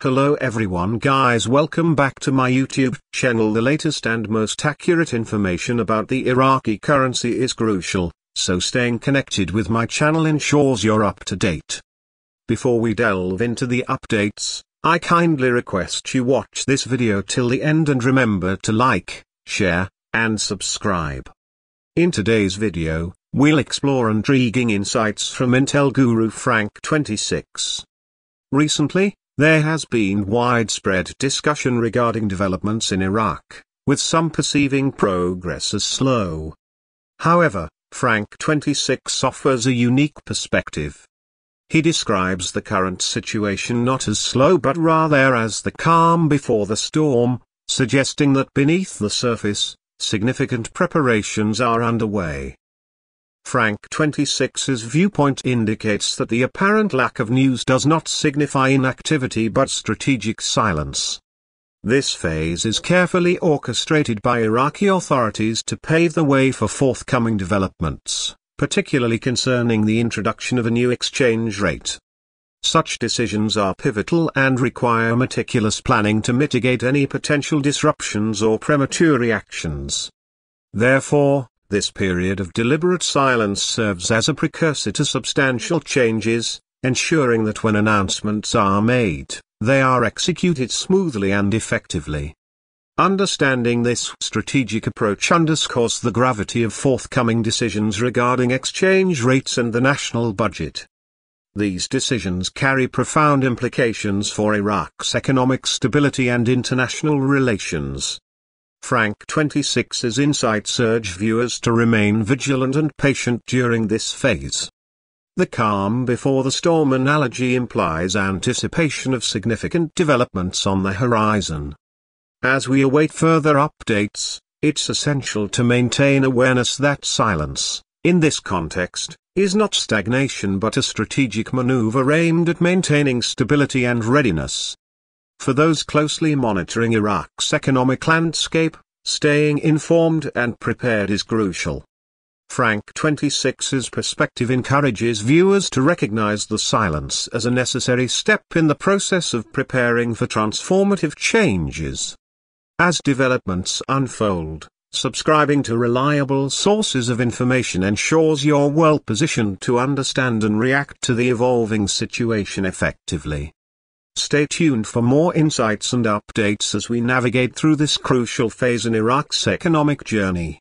Hello everyone guys, welcome back to my YouTube channel. The latest and most accurate information about the Iraqi currency is crucial, so staying connected with my channel ensures you're up to date. Before we delve into the updates, I kindly request you watch this video till the end and remember to like, share, and subscribe. In today's video, we'll explore intriguing insights from Intel guru Frank 26. Recently, there has been widespread discussion regarding developments in Iraq, with some perceiving progress as slow. However, Frank 26 offers a unique perspective. He describes the current situation not as slow but rather as the calm before the storm, suggesting that beneath the surface, significant preparations are underway. Frank 26's viewpoint indicates that the apparent lack of news does not signify inactivity but strategic silence. This phase is carefully orchestrated by Iraqi authorities to pave the way for forthcoming developments, particularly concerning the introduction of a new exchange rate. Such decisions are pivotal and require meticulous planning to mitigate any potential disruptions or premature reactions. Therefore, this period of deliberate silence serves as a precursor to substantial changes, ensuring that when announcements are made, they are executed smoothly and effectively. Understanding this strategic approach underscores the gravity of forthcoming decisions regarding exchange rates and the national budget. These decisions carry profound implications for Iraq's economic stability and international relations. Frank 26's insights urge viewers to remain vigilant and patient during this phase. The calm before the storm analogy implies anticipation of significant developments on the horizon. As we await further updates, it's essential to maintain awareness that silence, in this context, is not stagnation but a strategic maneuver aimed at maintaining stability and readiness. For those closely monitoring Iraq's economic landscape, staying informed and prepared is crucial. Frank 26's perspective encourages viewers to recognize the silence as a necessary step in the process of preparing for transformative changes. As developments unfold, subscribing to reliable sources of information ensures you're well positioned to understand and react to the evolving situation effectively. Stay tuned for more insights and updates as we navigate through this crucial phase in Iraq's economic journey.